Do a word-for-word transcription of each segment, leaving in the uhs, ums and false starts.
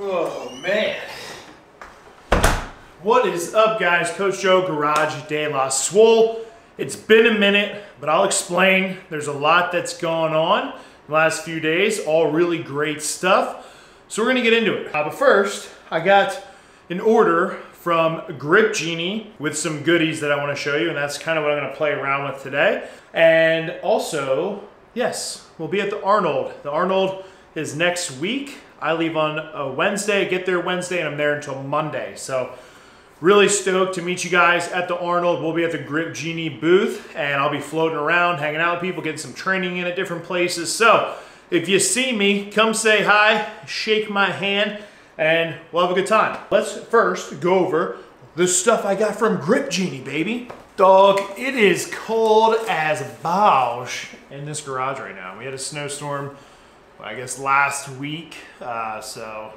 Oh man. What is up guys, Coach Joe Garage de la Swole. It's been a minute, but I'll explain. There's a lot that's gone on the last few days, all really great stuff. So we're gonna get into it. Uh, but first, I got an order from Grip Genie with some goodies that I wanna show you, and that's kind of what I'm gonna play around with today. And also, yes, we'll be at the Arnold. The Arnold is next week. I leave on a Wednesday, get there Wednesday, and I'm there until Monday. So really stoked to meet you guys at the Arnold. We'll be at the Grip Genie booth, and I'll be floating around, hanging out with people, getting some training in at different places. So if you see me, come say hi, shake my hand, and we'll have a good time. Let's first go over the stuff I got from Grip Genie, baby. Dog, it is cold as balls in this garage right now. We had a snowstorm, I guess, last week, uh, so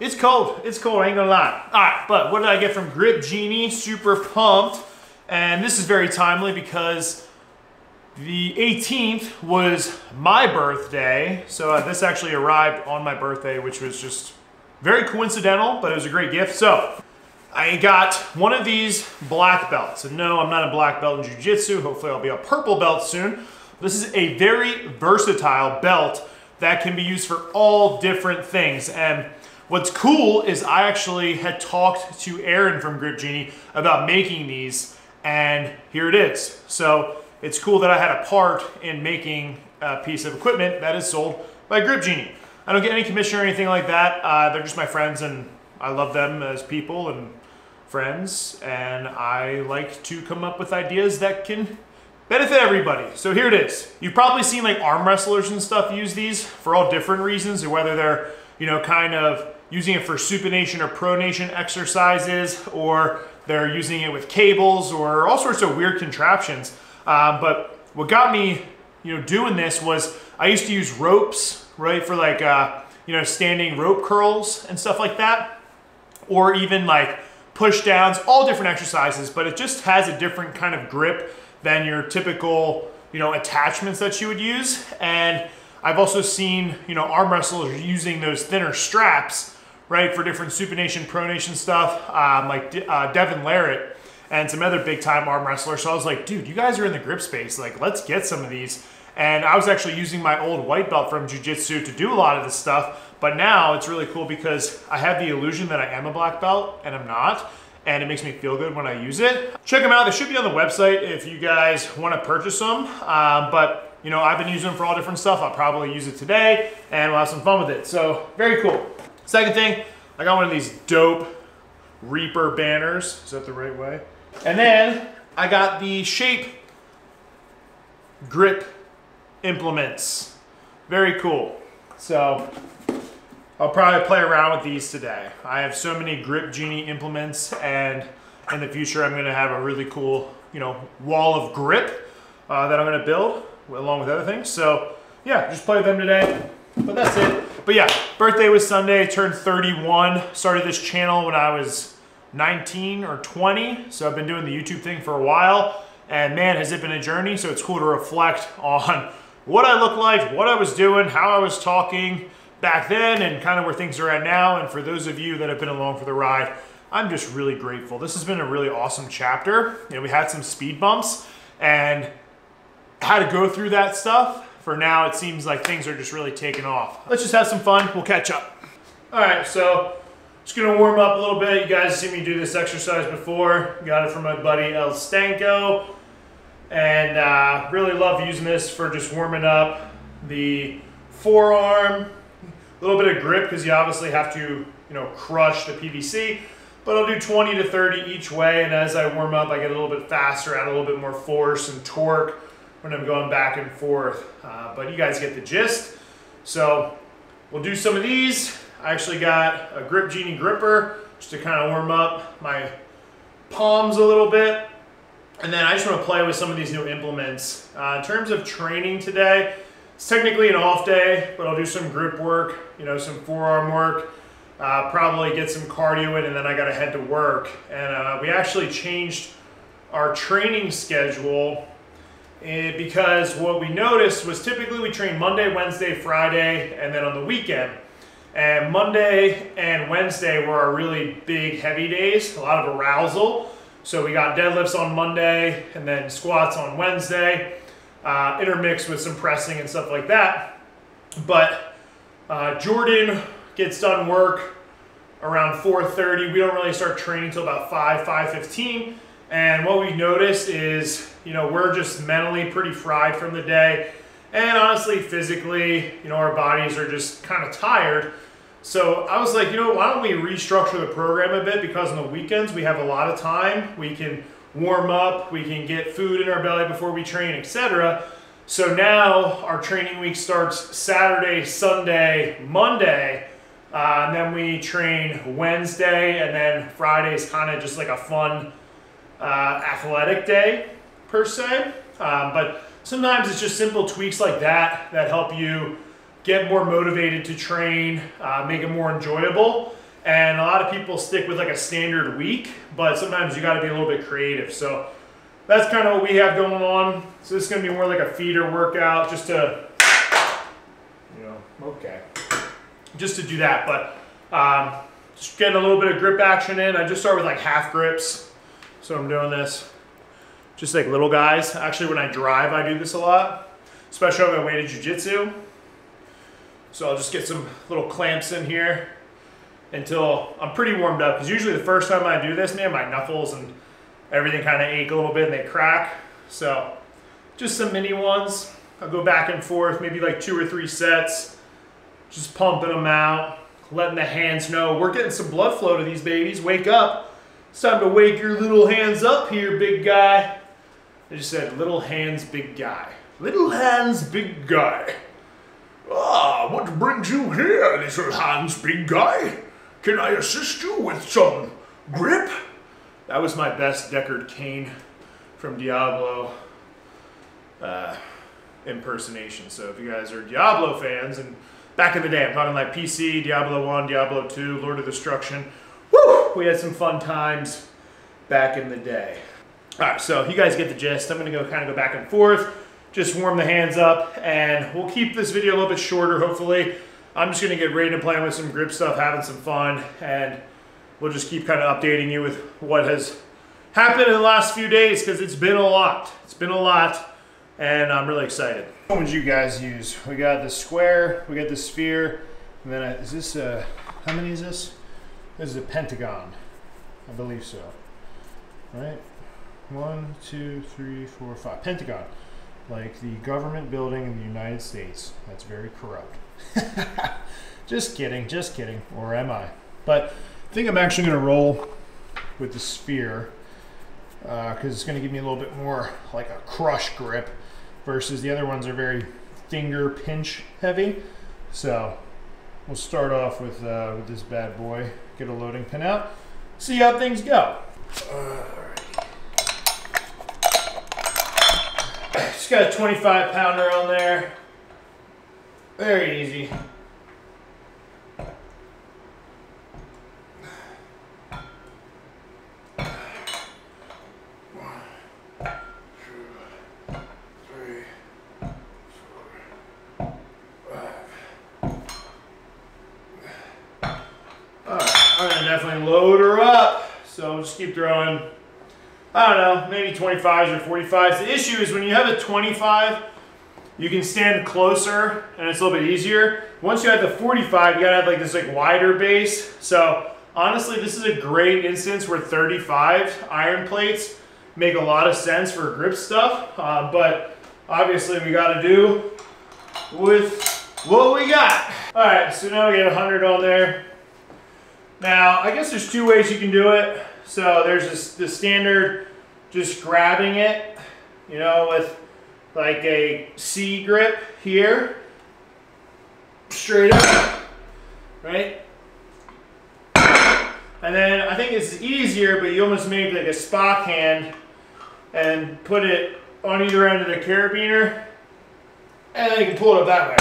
it's cold. It's cold, I ain't gonna lie. All right, but what did I get from Grip Genie? Super pumped, and this is very timely because the eighteenth was my birthday, so uh, this actually arrived on my birthday, which was just very coincidental, but it was a great gift. So I got one of these black belts, and no, I'm not a black belt in jiu-jitsu. Hopefully I'll be a purple belt soon. This is a very versatile belt that can be used for all different things. And what's cool is I actually had talked to Aaron from Grip Genie about making these, and here it is. So it's cool that I had a part in making a piece of equipment that is sold by Grip Genie. I don't get any commission or anything like that. Uh, they're just my friends, and I love them as people and friends, and I like to come up with ideas that can benefit everybody. So here it is. You've probably seen like arm wrestlers and stuff use these for all different reasons, or whether they're, you know, kind of using it for supination or pronation exercises, or they're using it with cables or all sorts of weird contraptions. Uh, but what got me, you know, doing this was I used to use ropes, right, for like, uh, you know, standing rope curls and stuff like that, or even like push downs, all different exercises, but it just has a different kind of grip than your typical, you know, attachments that you would use. And I've also seen, you know, arm wrestlers using those thinner straps, right, for different supination, pronation stuff, um, like De uh, Devin Larratt and some other big time arm wrestlers. So I was like, dude, you guys are in the grip space. Like, let's get some of these. And I was actually using my old white belt from jiu-jitsu to do a lot of this stuff. But now it's really cool because I have the illusion that I am a black belt, and I'm not. And it makes me feel good when I use it. Check them out, they should be on the website if you guys wanna purchase them. Um, but you know, I've been using them for all different stuff. I'll probably use it today and we'll have some fun with it. So very cool. Second thing, I got one of these dope Reaper banners. Is that the right way? And then I got the Shape Grip implements. Very cool. So I'll probably play around with these today. I have so many Grip Genie implements, and in the future I'm gonna have a really cool, you know, wall of grip uh, that I'm gonna build along with other things. So yeah, just play with them today, but that's it. But yeah, birthday was Sunday, turned thirty-one, started this channel when I was nineteen or twenty. So I've been doing the YouTube thing for a while, and man, has it been a journey. So it's cool to reflect on what I looked like, what I was doing, how I was talking back then, and kind of where things are at now. And for those of you that have been along for the ride, I'm just really grateful. This has been a really awesome chapter. You know, we had some speed bumps and how to go through that stuff. For now, it seems like things are just really taking off. Let's just have some fun, we'll catch up. All right, so just gonna warm up a little bit. You guys see me do this exercise before. Got it from my buddy El Stanko. And uh, really love using this for just warming up the forearm, a little bit of grip because you obviously have to, you know, crush the P V C, but I'll do twenty to thirty each way. And as I warm up, I get a little bit faster, add a little bit more force and torque when I'm going back and forth. Uh, but you guys get the gist. So we'll do some of these. I actually got a Grip Genie gripper just to kind of warm up my palms a little bit. And then I just want to play with some of these new implements. Uh, in terms of training today, it's technically an off day, but I'll do some grip work, you know, some forearm work, uh, probably get some cardio in, and then I gotta head to work. And uh, we actually changed our training schedule because what we noticed was typically we train Monday, Wednesday, Friday, and then on the weekend. And Monday and Wednesday were our really big, heavy days, a lot of arousal. So we got deadlifts on Monday and then squats on Wednesday, uh, intermixed with some pressing and stuff like that. But uh, Jordan gets done work around four thirty. We don't really start training until about five, five fifteen. And what we've noticed is, you know, we're just mentally pretty fried from the day. And honestly, physically, you know, our bodies are just kind of tired. So I was like, you know, why don't we restructure the program a bit, because on the weekends we have a lot of time. We can warm up, we can get food in our belly before we train, et cetera. So now our training week starts Saturday, Sunday, Monday, uh, and then we train Wednesday, and then Friday is kind of just like a fun uh, athletic day per se. Uh, but sometimes it's just simple tweaks like that that help you get more motivated to train, uh, make it more enjoyable. And a lot of people stick with like a standard week, but sometimes you gotta be a little bit creative. So that's kind of what we have going on. So this is gonna be more like a feeder workout, just to, you know, okay. Just to do that, but um, just getting a little bit of grip action in. I just start with like half grips. So I'm doing this, just like little guys. Actually, when I drive, I do this a lot, especially on my way to jiu-jitsu. So I'll just get some little clamps in here until I'm pretty warmed up. Because usually the first time I do this, man, my knuckles and everything kind of ache a little bit and they crack. So just some mini ones. I'll go back and forth, maybe like two or three sets. Just pumping them out, letting the hands know. We're getting some blood flow to these babies. Wake up. It's time to wake your little hands up here, big guy. I just said little hands, big guy. Little hands, big guy. Ah, what brings you here, little hands, big guy? Can I assist you with some grip? That was my best Deckard Cain from Diablo uh, impersonation. So if you guys are Diablo fans, and back in the day, I'm talking like P C, Diablo one, Diablo two, Lord of Destruction. Woo! We had some fun times back in the day. All right, so you guys get the gist. I'm going to go kind of go back and forth. Just warm the hands up, and we'll keep this video a little bit shorter, hopefully. I'm just gonna get ready to play with some grip stuff, having some fun, and we'll just keep kind of updating you with what has happened in the last few days, because it's been a lot. It's been a lot, and I'm really excited. What would you guys use? We got the square, we got the sphere, and then I, is this a, how many is this? This is a pentagon, I believe so, right? One, two, three, four, five, pentagon. Like the government building in the United States. That's very corrupt. Just kidding, just kidding, or am I? But I think I'm actually gonna roll with the sphere because uh, it's gonna give me a little bit more like a crush grip versus the other ones are very finger pinch heavy. So we'll start off with, uh, with this bad boy, get a loading pin out, see how things go. Uh, Just got a twenty-five pounder on there. Very easy. One, two, three, four, five. All right, I'm gonna definitely load her up. So just keep throwing. I don't know, maybe twenty-fives or forty-fives. The issue is when you have a twenty-five, you can stand closer and it's a little bit easier. Once you have the forty-five, you gotta have like this like wider base. So honestly, this is a great instance where thirty-five iron plates make a lot of sense for grip stuff. Uh, but obviously we gotta do with what we got. All right, so now we get one hundred on there. Now, I guess there's two ways you can do it. So there's this, the standard, just grabbing it, you know, with like a C grip here, straight up, right? And then I think it's easier, but you almost make like a Spock hand and put it on either end of the carabiner, and then you can pull it up that way.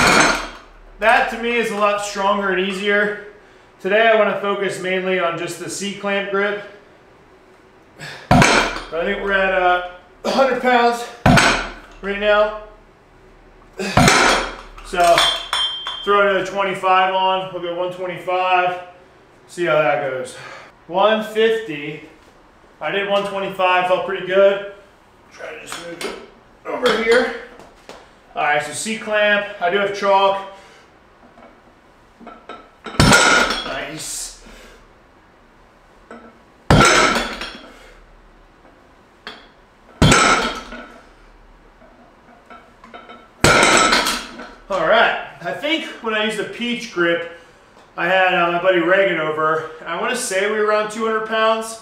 That to me is a lot stronger and easier. Today I want to focus mainly on just the C clamp grip. I think we're at uh, one hundred pounds right now. So Throw another twenty-five on. We'll go one twenty-five. See how that goes. one fifty. I did one twenty-five. Felt pretty good. Try to just move it over here. All right. So C clamp. I do have chalk. Nice. All right. I think when I used the peach grip, I had uh, my buddy Reagan over. I want to say we were around two hundred pounds.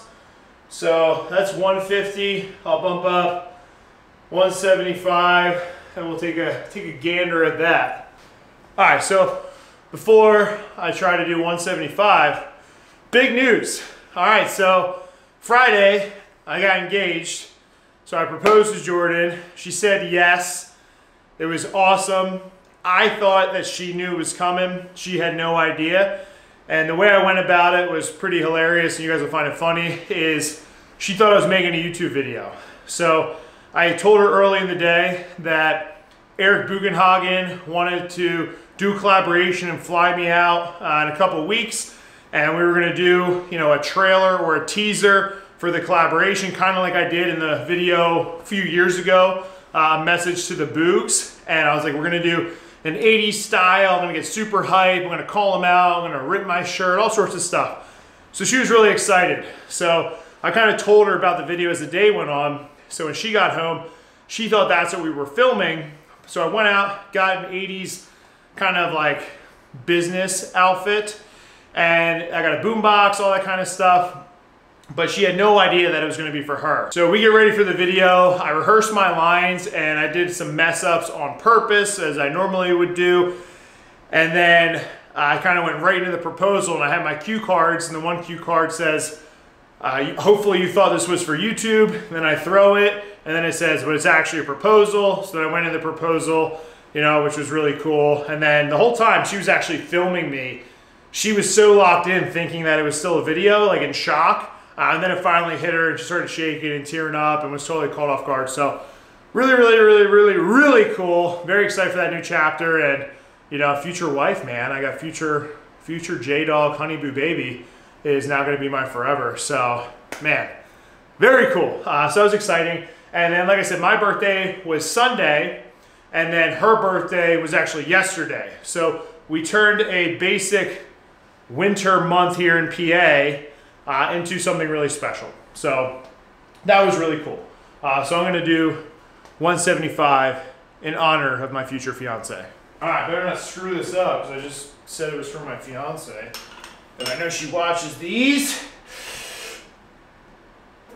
So that's one fifty. I'll bump up one seventy-five, and we'll take a take a gander at that. All right. So before I try to do one seventy-five, big news. All right, so Friday I got engaged. So I proposed to Jordan. She said yes. It was awesome. I thought that she knew it was coming. She had no idea. And the way I went about it was pretty hilarious, and you guys will find it funny, is she thought I was making a YouTube video. So I told her early in the day that Eric Bugenhagen wanted to do collaboration and fly me out uh, in a couple weeks, and we were going to do, you know, a trailer or a teaser for the collaboration, kind of like I did in the video a few years ago, uh, message to the Boogs. And I was like, we're going to do an eighties style. I'm going to get super hype. I'm going to call them out. I'm going to rip my shirt, all sorts of stuff. So she was really excited. So I kind of told her about the video as the day went on. So when she got home, she thought that's what we were filming. So I went out, got an eighties kind of like business outfit, and I got a boom box, all that kind of stuff, but she had no idea that it was going to be for her. So we get ready for the video. I rehearsed my lines, and I did some mess ups on purpose, as I normally would do, and then I kind of went right into the proposal, and I had my cue cards, and the one cue card says, uh, hopefully you thought this was for YouTube, and then I throw it, and then it says, but it's actually a proposal. So then I went into the proposal, you know, which was really cool. And then the whole time she was actually filming me. She was so locked in thinking that it was still a video, like in shock. Uh, and then it finally hit her, and she started shaking and tearing up and was totally caught off guard. So really, really, really, really, really cool. Very excited for that new chapter. And, you know, future wife, man. I got future, future J-Dog Honeyboo Baby is now going to be mine forever. So, man, very cool. Uh, so it was exciting. And then, like I said, my birthday was Sunday. And then her birthday was actually yesterday. So we turned a basic winter month here in P A uh, into something really special. So that was really cool. Uh, so I'm gonna do one seventy-five in honor of my future fiance. All right, better not screw this up, because I just said it was for my fiance. And I know she watches these.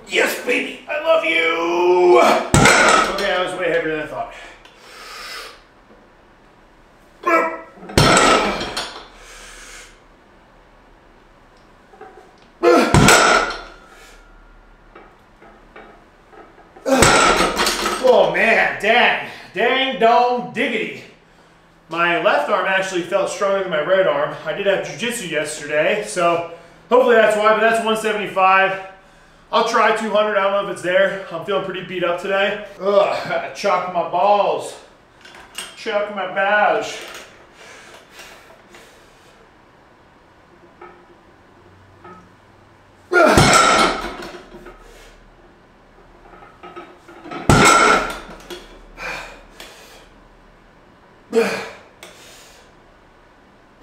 Yes, baby, I love you. Okay, I was way heavier than I thought. Dang, dang, dong, diggity. My left arm actually felt stronger than my right arm. I did have jiu-jitsu yesterday, so hopefully that's why, but that's one seventy-five. I'll try two hundred, I don't know if it's there. I'm feeling pretty beat up today. Ugh, I chopped my balls. Chopped my badge.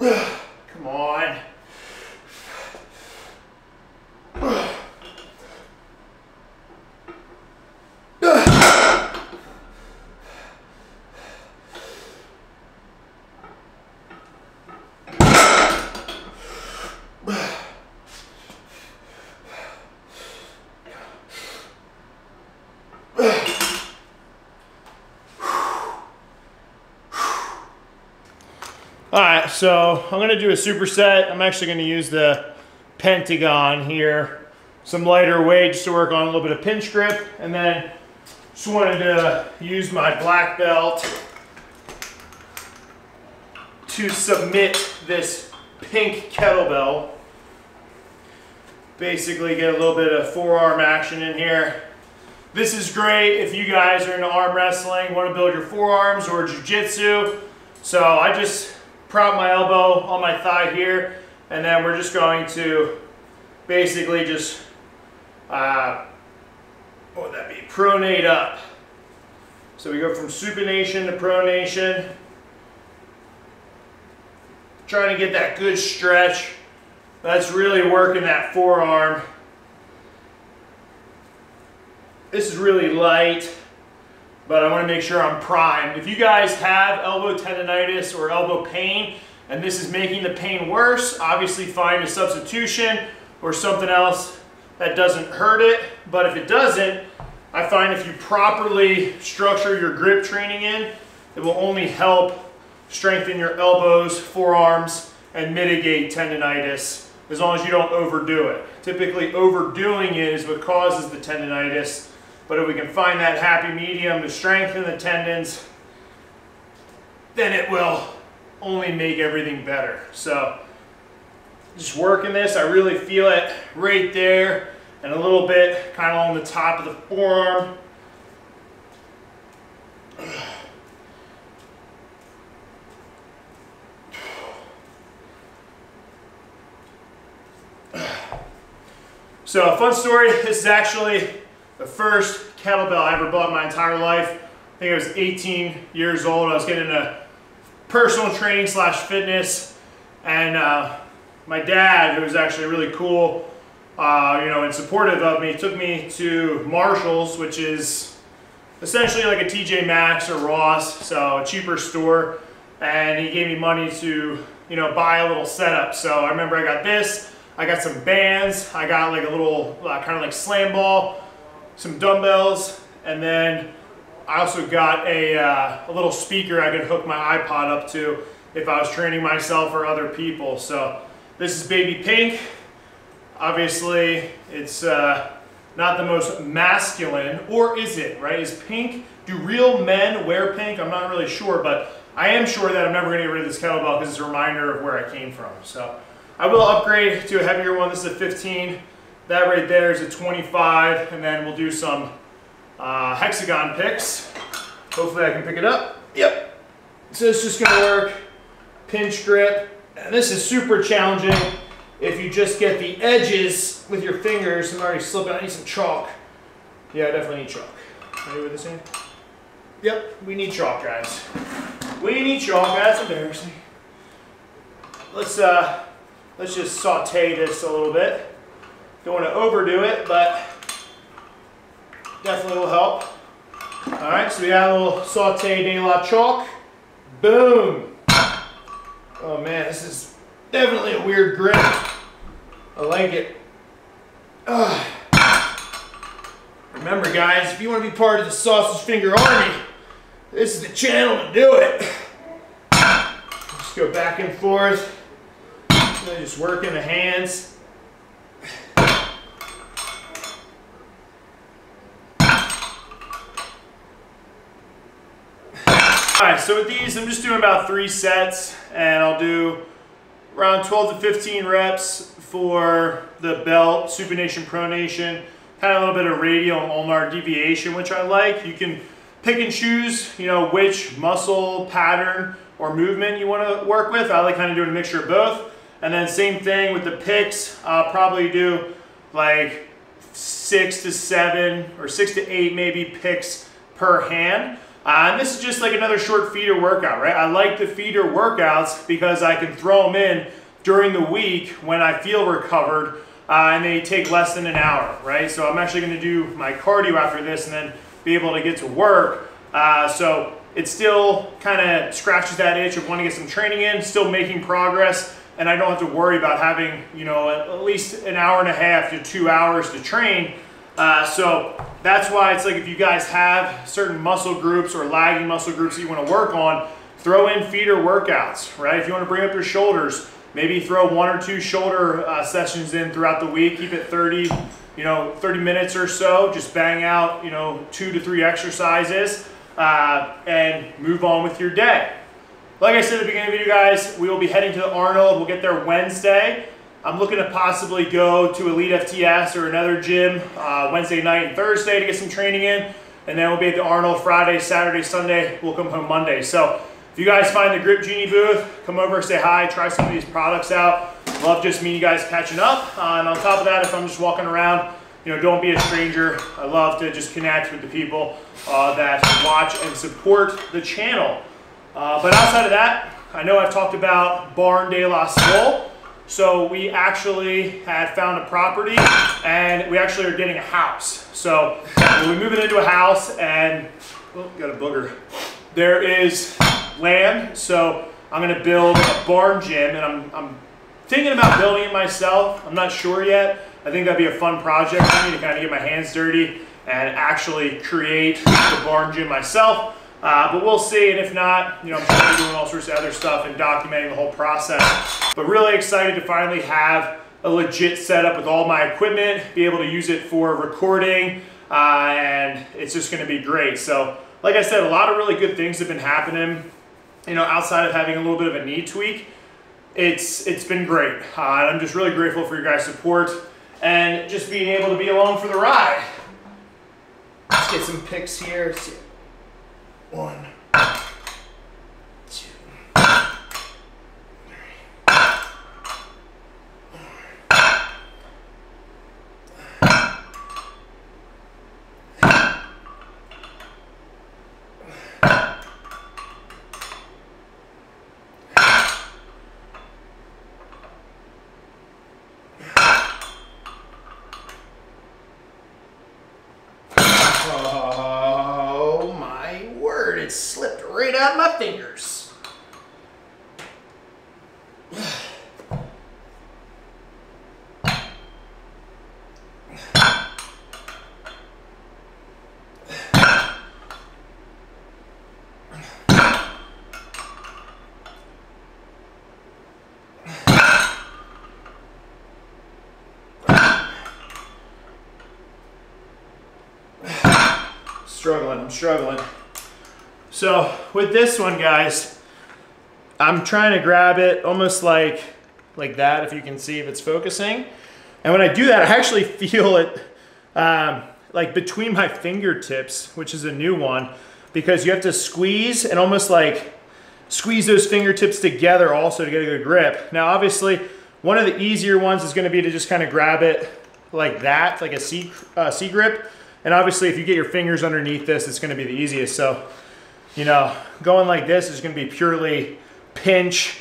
Come on. All right, so I'm gonna do a superset. I'm actually gonna use the Pentagon here, some lighter weight just to work on a little bit of pinch grip, and then just wanted to use my black belt to submit this pink kettlebell. Basically get a little bit of forearm action in here. This is great if you guys are into arm wrestling, wanna build your forearms or jiu-jitsu. So I just prop my elbow on my thigh here, and then we're just going to basically just, uh, what would that be, pronate up. So we go from supination to pronation, trying to get that good stretch. That's really working that forearm. This is really light, but I want to make sure I'm primed. If you guys have elbow tendonitis or elbow pain, and this is making the pain worse, obviously find a substitution or something else that doesn't hurt it. But if it doesn't, I find if you properly structure your grip training in, it will only help strengthen your elbows, forearms, and mitigate tendonitis, as long as you don't overdo it. Typically overdoing it is what causes the tendonitis, but if we can find that happy medium to strengthen the tendons, then it will only make everything better. So just working this, I really feel it right there and a little bit kind of on the top of the forearm. So, fun story, this is actually the first kettlebell I ever bought in my entire life. I think I was eighteen years old. I was getting into personal training slash fitness, and uh, my dad, who was actually really cool, uh, you know, and supportive of me, took me to Marshall's, which is essentially like a T J Maxx or Ross, so a cheaper store, and he gave me money to, you know, buy a little setup. So I remember I got this. I got some bands, I got like a little uh, kind of like slam ball, some dumbbells, and then I also got a, uh, a little speaker I could hook my iPod up to if I was training myself or other people. So this is Baby Pink. Obviously it's uh, not the most masculine, or is it, right? Is pink, do real men wear pink? I'm not really sure, but I am sure that I'm never gonna get rid of this kettlebell because it's a reminder of where I came from. So I will upgrade to a heavier one. This is a fifteen. That right there is a twenty-five. And then we'll do some uh, hexagon picks. Hopefully I can pick it up. Yep. So it's just going to work pinch grip. And this is super challenging if you just get the edges with your fingers. I'm already slipping. I need some chalk. Yeah, I definitely need chalk. Are you with this hand? Yep. We need chalk, guys. We need chalk. That's embarrassing. Let's... uh. Let's just saute this a little bit. Don't want to overdo it, but definitely will help. All right, so we got a little saute de la chalk. Boom. Oh man, this is definitely a weird grip. I like it. Ugh. Remember guys, if you want to be part of the Sausage Finger Army, this is the channel to do it. Just go back and forth. Just working the hands. Alright, so with these, I'm just doing about three sets, and I'll do around twelve to fifteen reps for the belt, supination, pronation, kind of a little bit of radial and ulnar deviation, which I like. You can pick and choose, you know, which muscle pattern or movement you want to work with. I like kind of doing a mixture of both. And then same thing with the picks, I'll probably do like six to seven or six to eight maybe picks per hand. Uh, and this is just like another short feeder workout, right? I like the feeder workouts because I can throw them in during the week when I feel recovered, uh, and they take less than an hour, right? So I'm actually gonna do my cardio after this and then be able to get to work. Uh, so it still kind of scratches that itch of wanting to get some training in, still making progress. And I don't have to worry about having, you know, at least an hour and a half to two hours to train. Uh, so that's why it's like if you guys have certain muscle groups or lagging muscle groups that you want to work on, throw in feeder workouts, right? If you want to bring up your shoulders, maybe throw one or two shoulder uh, sessions in throughout the week. Keep it thirty, you know, thirty minutes or so. Just bang out, you know, two to three exercises uh, and move on with your day. Like I said at the beginning of the video, guys, we will be heading to the Arnold. We'll get there Wednesday. I'm looking to possibly go to Elite F T S or another gym uh, Wednesday night and Thursday to get some training in. And then we'll be at the Arnold Friday, Saturday, Sunday. We'll come home Monday. So If you guys find the Grip Genie booth, come over, say hi, try some of these products out. Love just me and you guys catching up. Uh, and on top of that, if I'm just walking around, you know, don't be a stranger. I love to just connect with the people uh, that watch and support the channel. Uh, but outside of that, I know I've talked about Barn de la Sol. So we actually had found a property and we actually are getting a house. So we're moving into a house and, oh, got a booger. There is land, so I'm gonna build a barn gym, and I'm, I'm thinking about building it myself. I'm not sure yet. I think that'd be a fun project for me to kind of get my hands dirty and actually create the barn gym myself. Uh, but we'll see, and if not, you know, I'm sure we're doing all sorts of other stuff and documenting the whole process. But really excited to finally have a legit setup with all my equipment, be able to use it for recording, uh, and it's just gonna be great. So, like I said, a lot of really good things have been happening, you know, outside of having a little bit of a knee tweak. It's, it's been great. Uh, and I'm just really grateful for your guys' support and just being able to be along for the ride. Let's get some picks here. One, two, three, slipped right out of my fingers. Struggling, I'm struggling. So with this one, guys, I'm trying to grab it almost like, like that, if you can see if it's focusing. And when I do that, I actually feel it um, like between my fingertips, which is a new one, because you have to squeeze and almost like squeeze those fingertips together also to get a good grip. Now, obviously, one of the easier ones is gonna be to just kind of grab it like that, like a C, uh, C grip. And obviously, if you get your fingers underneath this, it's gonna be the easiest. So, you know, going like this is going to be purely pinch,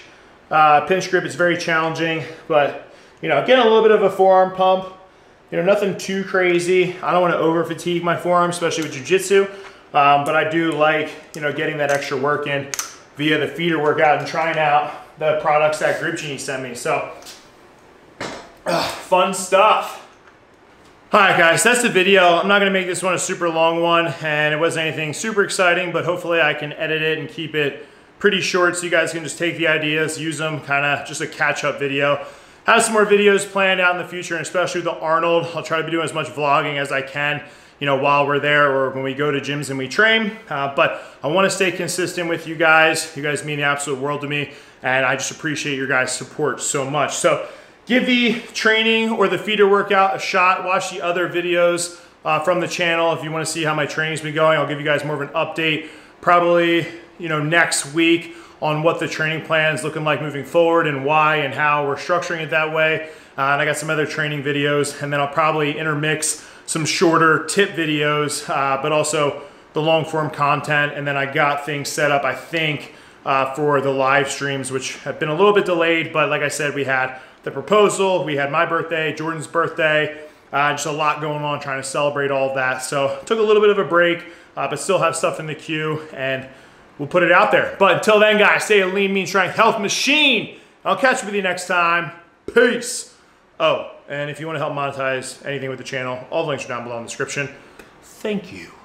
uh, pinch grip. It's very challenging, but, you know, getting a little bit of a forearm pump, you know, nothing too crazy. I don't want to over fatigue my forearm, especially with jiu-jitsu, um, but I do like, you know, getting that extra work in via the feeder workout and trying out the products that Grip Genie sent me. So, uh, fun stuff. All right, guys, that's the video. I'm not gonna make this one a super long one, and it wasn't anything super exciting, but hopefully I can edit it and keep it pretty short so you guys can just take the ideas, use them, kinda just a catch-up video. Have some more videos planned out in the future, and especially with the Arnold, I'll try to be doing as much vlogging as I can, you know, while we're there or when we go to gyms and we train. Uh, but I wanna stay consistent with you guys. You guys mean the absolute world to me, and I just appreciate your guys' support so much. So, give the training or the feeder workout a shot. Watch the other videos uh, from the channel if you want to see how my training's been going. I'll give you guys more of an update probably, you know, next week on what the training plan is looking like moving forward and why and how we're structuring it that way. Uh, and I got some other training videos, and then I'll probably intermix some shorter tip videos, uh, but also the long form content. And then I got things set up, I think, uh, for the live streams, which have been a little bit delayed, but like I said, we had the proposal, we had my birthday, Jordan's birthday, uh, just a lot going on trying to celebrate all of that. So took a little bit of a break, uh, but still have stuff in the queue, and we'll put it out there. But until then, guys, stay a lean, mean, strength, health machine. I'll catch up with you next time. Peace. Oh, and if you want to help monetize anything with the channel, all the links are down below in the description. Thank you.